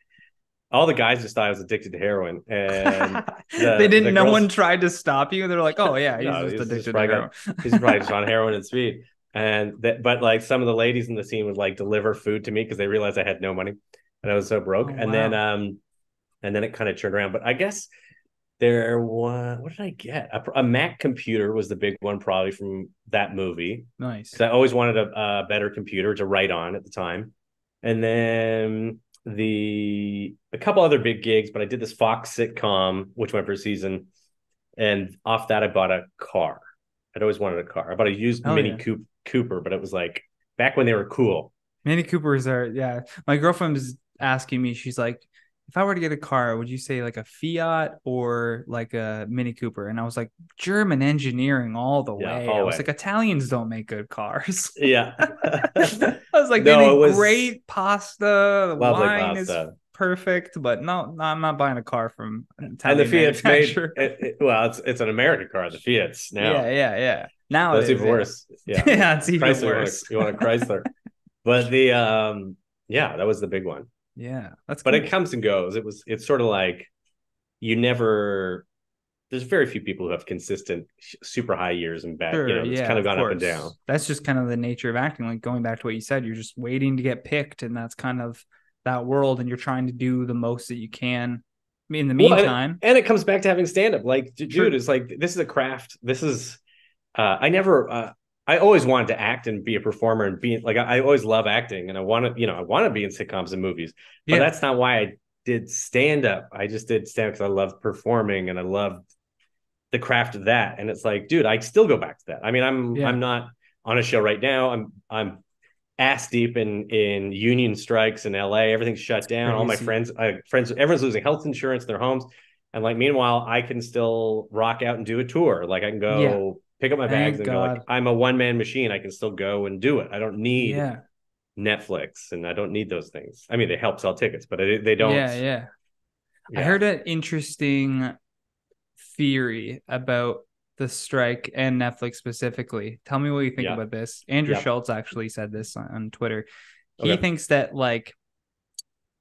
all the guys just thought I was addicted to heroin. And the, they didn't, the no girls, one tried to stop you. They're like, oh yeah, he's no, just he's addicted just to heroin. Got, he's probably just on heroin and speed. And that, but like some of the ladies in the scene would like deliver food to me because they realized I had no money and I was so broke. Oh, and wow. then, um, and then it kind of turned around, but I guess there was, what did I get? A, a Mac computer was the big one, probably from that movie. Nice. Cause I always wanted a, a better computer to write on at the time. And then the, a couple other big gigs, but I did this Fox sitcom, which went for a season. And off that, I bought a car. I'd always wanted a car. I bought a used oh, Mini yeah. Coop, Cooper, but it was like back when they were cool. Mini Coopers are, yeah. My girlfriend's asking me, she's like, if I were to get a car, would you say like a Fiat or like a Mini Cooper? And I was like, German engineering all the yeah, way. All I was way. Like, Italians don't make good cars. Yeah. I was like, no, they make was... great pasta. The wine pasta. Is perfect, but no, no, I'm not buying a car from an Italian and the Fiat's made, it, it, well, it's it's an American car, the Fiat's now. Yeah, yeah, yeah. Now it's even worse. Yeah, yeah, it's even Chrysler worse. You want a Chrysler, but the um, yeah, that was the big one. Yeah, that's. But cool. It comes and goes. It was. It's sort of like you never. There's very few people who have consistent super high years and bad. Sure, you know, it's yeah, kind of gone of up and down. That's just kind of the nature of acting. Like going back to what you said, you're just waiting to get picked, and that's kind of that world. And you're trying to do the most that you can. In the meantime, well, and, and it comes back to having stand up. Like, dude, sure. It's like this is a craft. This is. Uh, I never, uh, I always wanted to act and be a performer and be like, I, I always love acting and I want to, you know, I want to be in sitcoms and movies, but yeah. That's not why I did stand up. I just did stand up because I love performing and I loved the craft of that. And it's like, dude, I still go back to that. I mean, I'm, yeah. I'm not on a show right now. I'm, I'm ass deep in, in union strikes in L A. Everything's shut down. All my friends, uh, friends, everyone's losing health insurance in their homes. And like, meanwhile, I can still rock out and do a tour. Like I can go, yeah. Pick up my bags Thank and God. Go like, I'm a one-man machine. I can still go and do it. I don't need yeah. Netflix and I don't need those things. I mean, they help sell tickets, but they, they don't. Yeah, yeah, yeah. I heard an interesting theory about the strike and Netflix specifically. Tell me what you think yeah. about this. Andrew yeah. Schultz actually said this on, on Twitter. He okay. thinks that like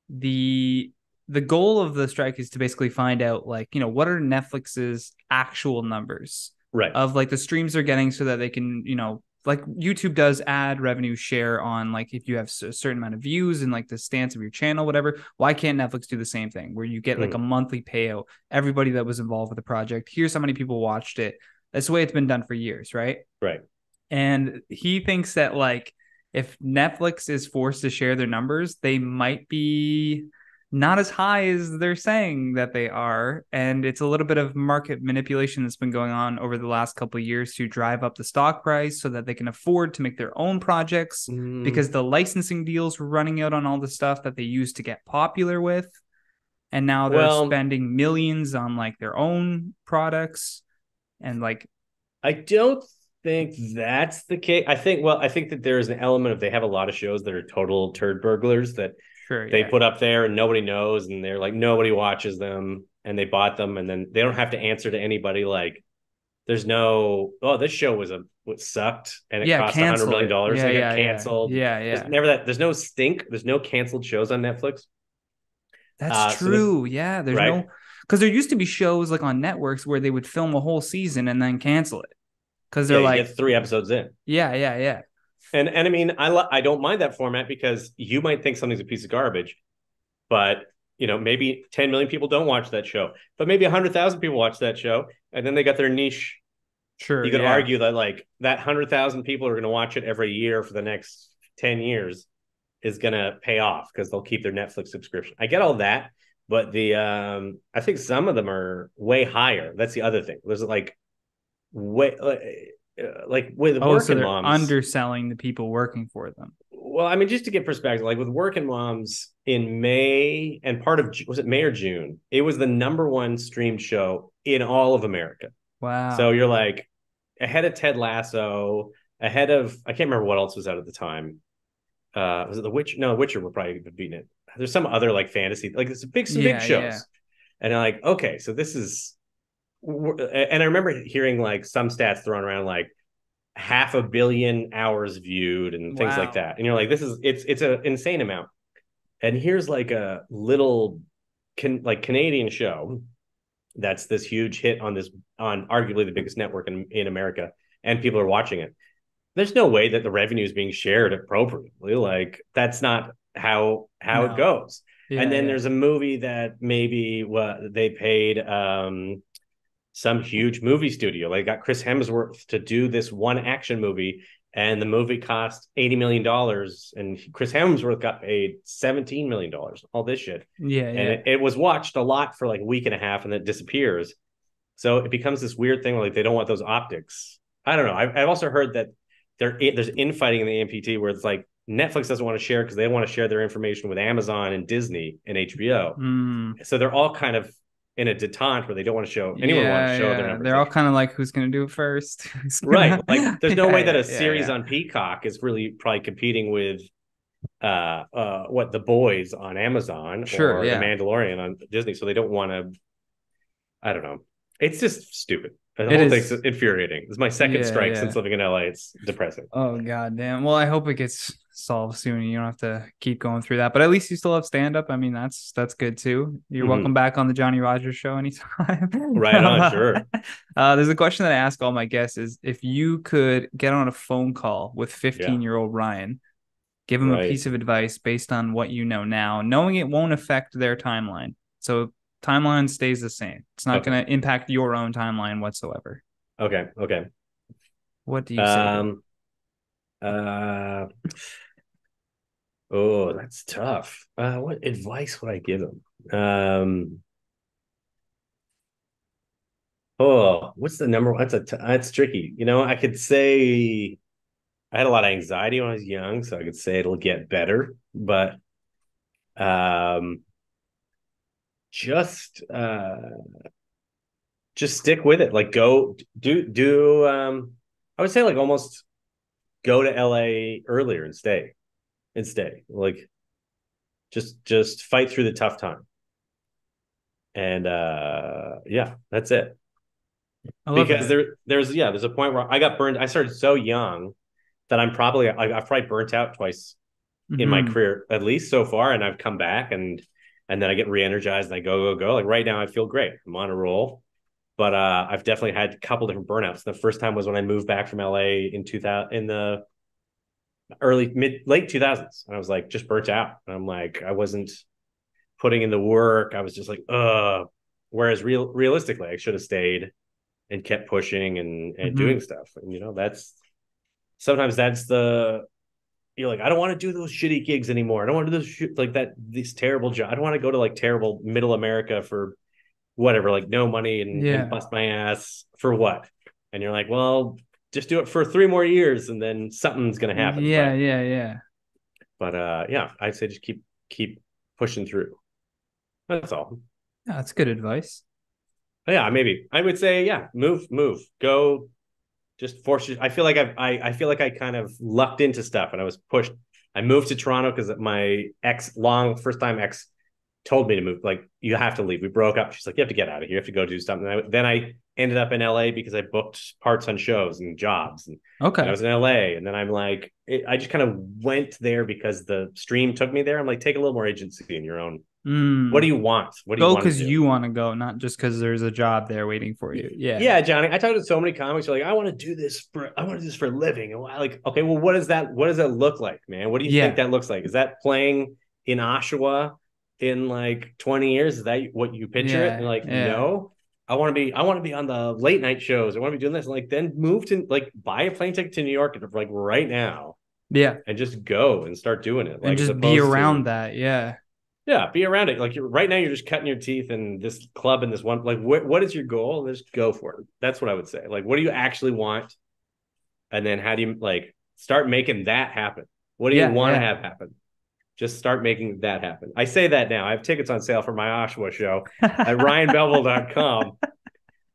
the... the goal of the strike is to basically find out like, you know, what are Netflix's actual numbers? Right. Of like the streams they're getting so that they can, you know, like YouTube does ad revenue share on like if you have a certain amount of views and like the stance of your channel, whatever. Why can't Netflix do the same thing where you get like mm. a monthly payout? Everybody that was involved with the project, here's how many people watched it. That's the way it's been done for years. Right. Right. And he thinks that like if Netflix is forced to share their numbers, they might be not as high as they're saying that they are. And it's a little bit of market manipulation that's been going on over the last couple of years to drive up the stock price so that they can afford to make their own projects mm. because the licensing deals were running out on all the stuff that they used to get popular with. And now they're well, spending millions on like their own products. And like, I don't think that's the case. I think, well, I think that there is an element of they have a lot of shows that are total turd burglers that Sure, they yeah. put up there and nobody knows, and they're like, nobody watches them, and they bought them, and then they don't have to answer to anybody. Like, there's no, oh, this show was a what sucked and it yeah, cost one hundred million dollars. Yeah, so yeah, it got canceled. Yeah, yeah. yeah. There's never that. There's no stink. There's no canceled shows on Netflix. That's uh, true. So there's, yeah, there's right? no because there used to be shows like on networks where they would film a whole season and then cancel it because they're yeah, like three episodes in. Yeah, yeah, yeah. And and I mean, I lo- I don't mind that format because you might think something's a piece of garbage, but, you know, maybe ten million people don't watch that show, but maybe one hundred thousand people watch that show, and then they got their niche. Sure. You could yeah. argue that like that one hundred thousand people are going to watch it every year for the next ten years is going to pay off because they'll keep their Netflix subscription. I get all that, but the um, I think some of them are way higher. That's the other thing. There's like way... Like, like with oh, Workin' so they're Moms underselling the people working for them. Well, I mean, just to get perspective, like with Workin' Moms in May and part of, was it May or June? It was the number one streamed show in all of America. Wow. So you're like ahead of Ted Lasso, ahead of, I can't remember what else was out at the time. Uh, was it The Witcher? No, The Witcher would probably have beaten it. There's some other like fantasy, like it's big, some yeah, big shows. Yeah. And I'm like, okay, so this is, and I remember hearing like some stats thrown around like half a billion hours viewed and things wow. like that, and you're like, this is it's it's an insane amount. And here's like a little can like Canadian show that's this huge hit on this on arguably the biggest network in, in America, and people are watching it. There's no way that the revenue is being shared appropriately. Like that's not how how no. it goes. Yeah, and then yeah. there's a movie that maybe what well, they paid um some huge movie studio. They got Chris Hemsworth to do this one action movie, and the movie cost eighty million dollars, and Chris Hemsworth got paid seventeen million dollars, all this shit. Yeah, yeah. And it, it was watched a lot for like a week and a half, and then it disappears. So it becomes this weird thing where like they don't want those optics. I don't know. I've, I've also heard that there, there's infighting in the M P T where it's like Netflix doesn't want to share because they want to share their information with Amazon and Disney and H B O. Mm. So they're all kind of in a detente where they don't want to show anyone yeah, want to show yeah. their numbers. They're all kind of like, who's going to do it first? Right. Like there's no yeah, way that a yeah, series yeah. on Peacock is really probably competing with uh, uh, what The Boys on Amazon sure, or yeah. The Mandalorian on Disney. So they don't want to, I don't know. It's just stupid. The whole it is. Thing's infuriating. It's my second yeah, strike yeah. since living in L A. It's depressing. Oh, goddamn. Well, I hope it gets solved soon. You don't have to keep going through that, but at least you still have stand-up. I mean, that's that's good too. You're mm-hmm. welcome back on the Johnny Rogers Show anytime. Right on, sure. Uh, there's a question that I ask all my guests is if you could get on a phone call with fifteen-year-old yeah. Ryan, give him right. a piece of advice based on what you know now, knowing it won't affect their timeline. So timeline stays the same. It's not okay. going to impact your own timeline whatsoever. Okay, okay. What do you um, say? Uh... Oh, that's tough. Uh, what advice would I give him? Um, oh, what's the number? That's a t- that's tricky. You know, I could say I had a lot of anxiety when I was young, so I could say it'll get better. But um, just uh, just stick with it. Like, go do do. Um, I would say like almost go to L A earlier and stay. And stay like just just fight through the tough time, and uh yeah that's it. I love because that. there there's yeah there's a point where I got burned. I started so young that I'm probably I, I've probably burnt out twice mm-hmm. in my career at least so far, and I've come back and and then I get re-energized and I go go go. Like right now I feel great, I'm on a roll, but uh I've definitely had a couple different burnouts. The first time was when I moved back from L A in two thousand in the early mid late two thousands, and I was like just burnt out, and I'm like I wasn't putting in the work. I was just like uh whereas real realistically I should have stayed and kept pushing and and mm-hmm. doing stuff. And you know, that's sometimes that's the you're like, I don't want to do those shitty gigs anymore. I don't want to do those sh- like that, these terrible jobs. I don't want to go to like terrible middle America for whatever, like no money and, yeah. and bust my ass for what? And you're like, well, just do it for three more years and then something's going to happen. Yeah, but, yeah, yeah. But uh, yeah, I'd say just keep, keep pushing through. That's all. Yeah, that's good advice. Yeah, maybe I would say, yeah, move, move, go. Just force. I feel like I've, I, I feel like I kind of lucked into stuff, and I was pushed. I moved to Toronto because my ex, long first time ex, told me to move. Like, you have to leave. We broke up. She's like, you have to get out of here. You have to go do something. And I, then I ended up in L A because I booked parts on shows and jobs. And, okay. And I was in L A, and then I'm like, it, I just kind of went there because the stream took me there. I'm like, take a little more agency in your own. Mm. What do you want? What do go you want? Go because you want to go, not just because there's a job there waiting for you. Yeah, yeah, Johnny. I talked to so many comics. They're like, I want to do this for, I want to do this for a living. And I'm like, okay, well, what is that? What does that look like, man? What do you yeah. think that looks like? Is that playing in Oshawa in like twenty years? Is that what you picture yeah. it? And like, yeah. no, I want to be, I want to be on the late night shows. I want to be doing this. And like, then move to like buy a plane ticket to New York and like right now. Yeah, and just go and start doing it. Like, and just be around to, that. Yeah. Yeah, be around it. Like you're, right now, you're just cutting your teeth in this club and this one. Like, what what is your goal? Let's go for it. That's what I would say. Like, what do you actually want? And then how do you like start making that happen? What do yeah, you want to yeah. have happen? Just start making that happen. I say that now. I have tickets on sale for my Oshawa show at ryan belleville dot com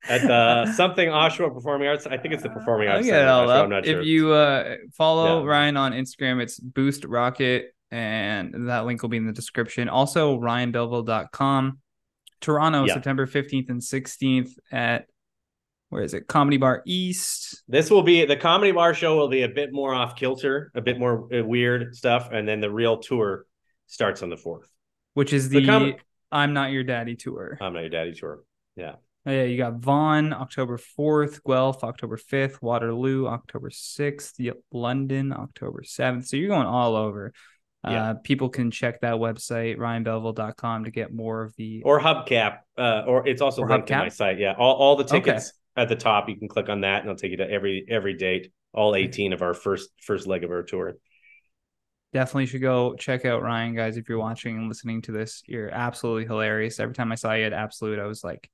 at the something Oshawa Performing Arts. I think it's the Performing Arts. Center, Oshawa, I'm not sure. If you uh, follow yeah. Ryan on Instagram, it's Boost Rocket. And that link will be in the description. Also, ryan belleville dot com. Toronto, yeah. September fifteenth and sixteenth at, where is it? Comedy Bar East. This will be, the Comedy Bar show will be a bit more off kilter, a bit more weird stuff. And then the real tour starts on the fourth. Which is the, the com- I'm Not Your Daddy tour. I'm Not Your Daddy tour. Yeah. Oh, yeah, you got Vaughan, October fourth, Guelph, October fifth, Waterloo, October sixth, London, October seventh. So you're going all over. Yeah. Uh, people can check that website, ryan belleville dot com, to get more of the... Or Hubcap, uh, or it's also or linked Hubcap? to my site, yeah. All all the tickets okay. at the top, you can click on that, and it'll take you to every every date, all eighteen of our first first leg of our tour. Definitely should go check out Ryan, guys, if you're watching and listening to this. You're absolutely hilarious. Every time I saw you at Absolute, I was like,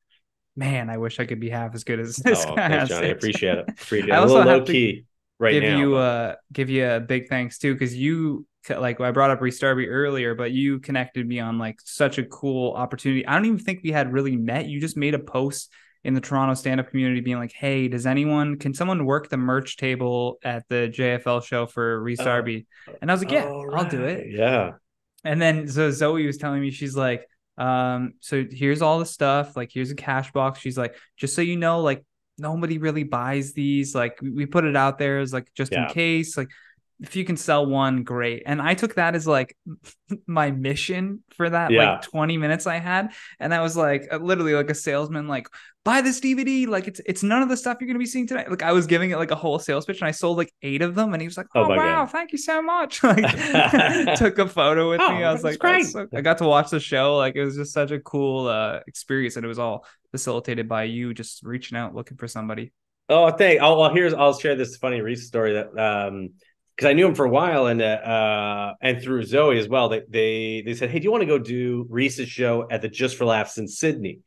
man, I wish I could be half as good as this oh, guy. Thanks, Johnny. I appreciate it. Appreciate it. A little low-key to... right give now. You, uh, give you a big thanks, too, because you... like I brought up Rhys Darby earlier, but you connected me on like such a cool opportunity. I don't even think we had really met. You just made a post in the Toronto stand-up community being like, hey, does anyone, can someone work the merch table at the J F L show for Rhys Darby? Oh. And I was like, yeah, right. I'll do it. Yeah. And then so Zoe was telling me, she's like, um, so here's all the stuff. Like, here's a cash box. She's like, just so you know, like nobody really buys these. Like we put it out there as like, just yeah. in case, like, if you can sell one, great. And I took that as like my mission for that yeah. like twenty minutes I had. And I was like, literally like a salesman, like buy this D V D. Like it's, it's none of the stuff you're going to be seeing tonight. Like I was giving it like a whole sales pitch and I sold like eight of them. And he was like, Oh, oh wow. God. Thank you so much. Like took a photo with oh, me. I was like, great. So, I got to watch the show. Like it was just such a cool uh, experience. And it was all facilitated by you just reaching out, looking for somebody. Oh, thank Oh, well, here's, I'll share this funny Rhys story that, um, because I knew him for a while, and uh, uh, and through Zoe as well, they they they said, "Hey, do you want to go do Rhys's show at the Just for Laughs in Sydney?"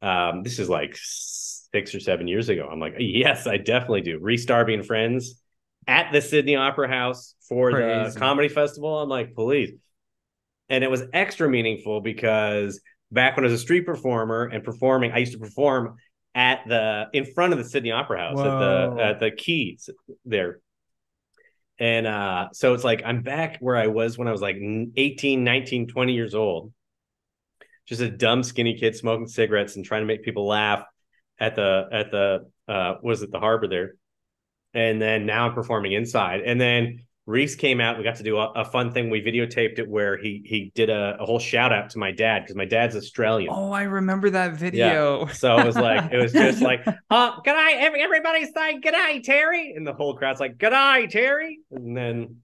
Um, this is like six or seven years ago. I'm like, "Yes, I definitely do." Rhys Darby and friends at the Sydney Opera House for Crazy. the comedy festival. I'm like, "Please!" And it was extra meaningful because back when I was a street performer and performing, I used to perform at the in front of the Sydney Opera House Whoa. at the at the Keys there. And uh, so it's like, I'm back where I was when I was like eighteen, nineteen, twenty years old, just a dumb skinny kid smoking cigarettes and trying to make people laugh at the, at the, uh, was it the harbor there? And then now I'm performing inside. And then Rhys came out, we got to do a, a fun thing. We videotaped it where he, he did a, a whole shout out to my dad. Cause my dad's Australian. Oh, I remember that video. Yeah. So it was like, it was just like, oh, good eye. Every, everybody's like, good eye, Terry. And the whole crowd's like, good eye, Terry. And then,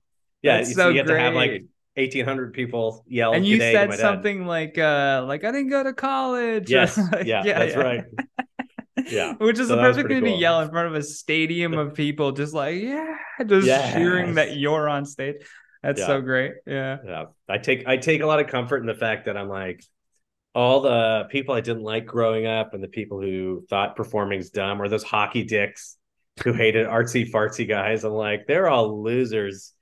yeah, you, so you have great. to have like eighteen hundred people yell. And you said my something dad. like, uh, like I didn't go to college. Yes. Like, yeah, yeah, that's yeah. right. Yeah. Which is so a perfect thing cool. to yell in front of a stadium of people, just like, yeah, just yes. cheering that you're on stage. That's yeah. so great. Yeah. Yeah. I take, I take a lot of comfort in the fact that I'm like, all the people I didn't like growing up and the people who thought performing's dumb or those hockey dicks who hated artsy fartsy guys. I'm like, they're all losers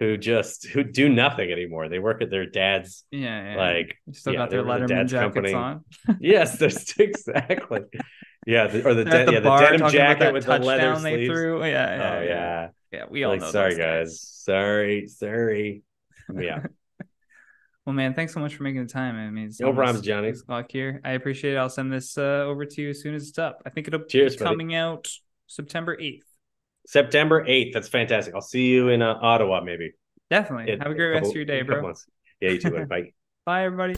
who just, who do nothing anymore. They work at their dad's. Yeah. yeah. Like, still yeah, got their Letterman jackets company. on. Yes, there's exactly. Yeah. The, or the, de- the, yeah, the denim jacket with the leather they sleeves. Threw. Yeah, yeah. Oh, yeah. Yeah. We all like, know sorry, guys. Things. Sorry. Sorry. Yeah. Well, man, thanks so much for making the time. I mean, it's no problems, Johnny. O'clock here. I appreciate it. I'll send this uh, over to you as soon as it's up. I think it'll Cheers, be coming buddy. out September eighth. September eighth. That's fantastic. I'll see you in uh, Ottawa, maybe. Definitely. It, Have a great a couple, rest of your day, bro. Yeah, you too. Bye. Bye, everybody.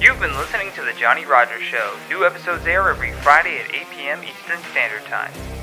You've been listening to The Johnny Rogers Show. New episodes air every Friday at eight p.m. Eastern Standard Time.